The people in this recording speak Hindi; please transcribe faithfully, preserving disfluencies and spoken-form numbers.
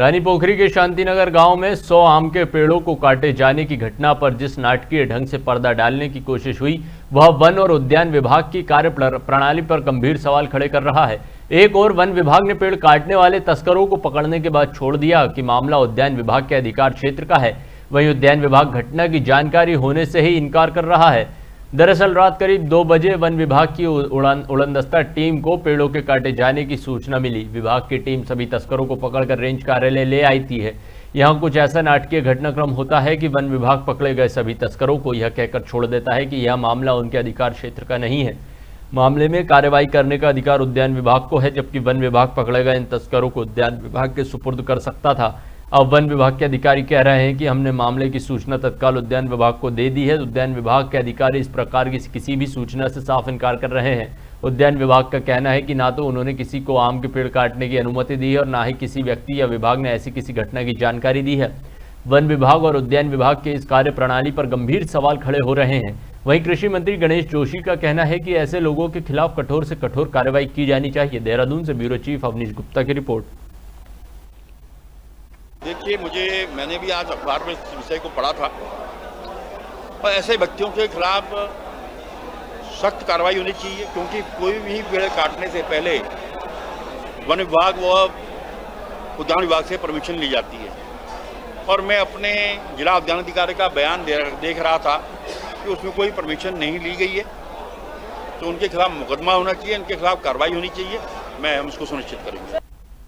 रानीपोखरी के शांतिनगर गांव में सौ आम के पेड़ों को काटे जाने की घटना पर जिस नाटकीय ढंग से पर्दा डालने की कोशिश हुई वह वन और उद्यान विभाग की कार्य प्रणाली पर गंभीर सवाल खड़े कर रहा है। एक और वन विभाग ने पेड़ काटने वाले तस्करों को पकड़ने के बाद छोड़ दिया कि मामला उद्यान विभाग के अधिकार क्षेत्र का है, वहीं उद्यान विभाग घटना की जानकारी होने से ही इनकार कर रहा है। दरअसल रात करीब दो बजे वन विभाग की उड़नदस्ता टीम को पेड़ों के काटे जाने की सूचना मिली। विभाग की टीम सभी तस्करों को पकड़कर रेंज कार्यालय ले आई थी है। यहाँ कुछ ऐसा नाटकीय घटनाक्रम होता है कि वन विभाग पकड़े गए सभी तस्करों को यह कहकर छोड़ देता है कि यह मामला उनके अधिकार क्षेत्र का नहीं है। मामले में कार्रवाई करने का अधिकार उद्यान विभाग को है, जबकि वन विभाग पकड़े गए इन तस्करों को उद्यान विभाग के सुपुर्द कर सकता था। अब वन विभाग के अधिकारी कह रहे हैं कि हमने मामले की सूचना तत्काल उद्यान विभाग को दे दी है। उद्यान विभाग के अधिकारी इस प्रकार की किसी भी सूचना से साफ इनकार कर रहे हैं। उद्यान विभाग का कहना है कि ना तो उन्होंने किसी को आम के पेड़ काटने की अनुमति दी है और ना ही किसी व्यक्ति या विभाग ने ऐसी किसी घटना की जानकारी दी है। वन विभाग और उद्यान विभाग के इस कार्य प्रणाली पर गंभीर सवाल खड़े हो रहे हैं। वहीं कृषि मंत्री गणेश जोशी का कहना है कि ऐसे लोगों के खिलाफ कठोर से कठोर कार्रवाई की जानी चाहिए। देहरादून से ब्यूरो चीफ अवनीश गुप्ता की रिपोर्ट। देखिए, मुझे मैंने भी आज अखबार में इस विषय को पढ़ा था और ऐसे बच्चों के खिलाफ सख्त कार्रवाई होनी चाहिए, क्योंकि कोई भी पेड़ काटने से पहले वन विभाग व उद्यान विभाग से परमिशन ली जाती है। और मैं अपने जिला उद्यान अधिकारी का बयान देख रहा था कि उसमें कोई परमिशन नहीं ली गई है, तो उनके खिलाफ मुकदमा होना चाहिए, उनके खिलाफ कार्रवाई होनी चाहिए। मैं हम उसको सुनिश्चित करेंगे।